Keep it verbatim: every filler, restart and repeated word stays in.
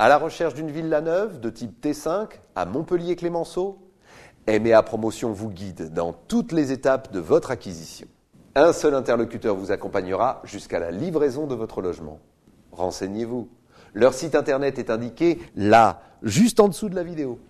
À la recherche d'une villa neuve de type T cinq à Montpellier-Clémenceau, M et A Promotion vous guide dans toutes les étapes de votre acquisition. Un seul interlocuteur vous accompagnera jusqu'à la livraison de votre logement. Renseignez-vous. Leur site internet est indiqué là, juste en dessous de la vidéo.